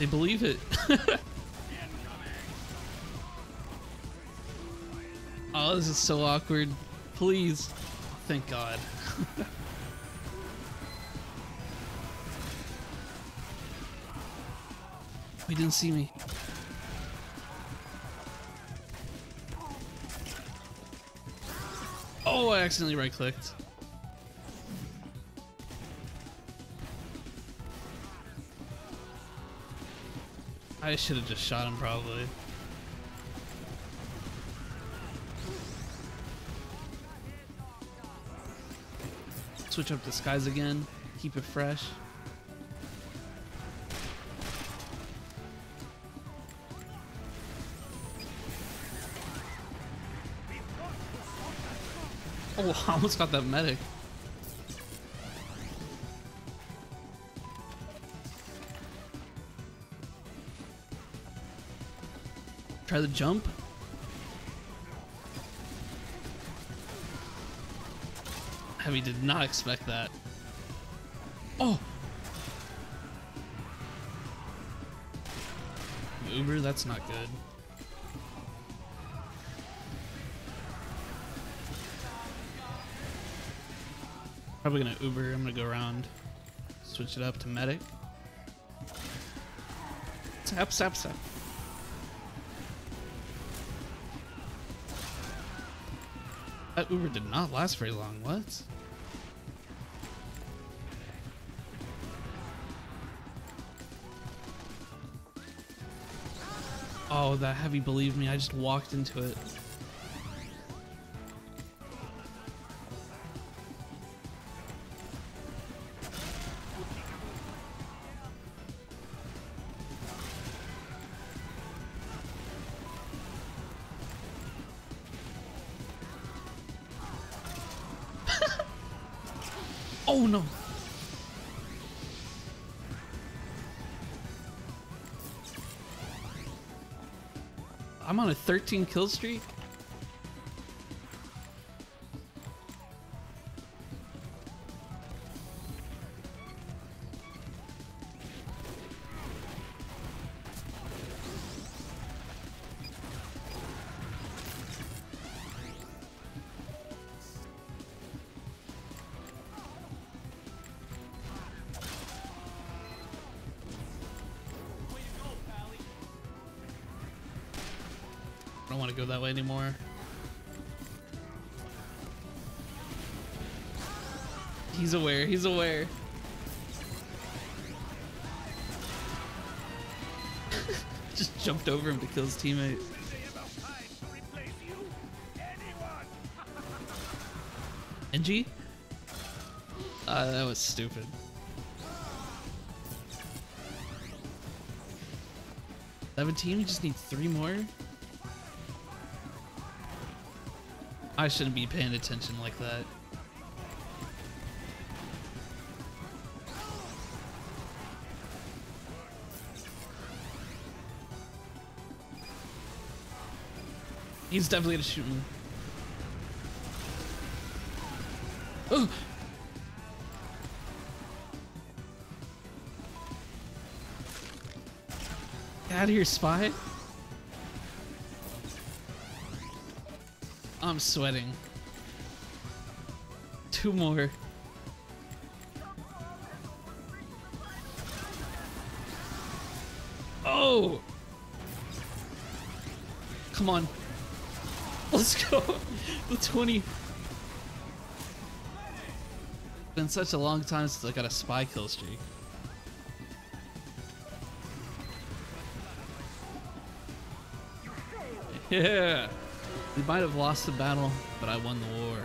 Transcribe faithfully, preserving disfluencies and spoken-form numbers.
They believe it. Oh, this is so awkward. Please. Thank God. He didn't see me. Oh, I accidentally right-clicked. I should have just shot him, probably. Switch up disguise again. Keep it fresh. Oh, I almost got that medic. Try the jump. Heavy did not expect that. Oh! Uber, that's not good. Probably gonna Uber. I'm gonna go around. Switch it up to medic. Tap, tap, tap. That Uber did not last very long. What? Oh, that heavy believed me. I just walked into it. Oh no! I'm on a thirteen kill streak? I don't want to go that way anymore. He's aware, he's aware. Just jumped over him to kill his teammate. N G? Uh, that was stupid. seventeen, you just need three more? I shouldn't be paying attention like that. He's definitely gonna shoot me. Oh! Get out of here, spy. I'm sweating. Two more. Oh! Come on. Let's go. The twenty. It's been such a long time since I got a spy kill streak. Yeah. We might have lost the battle, but I won the war.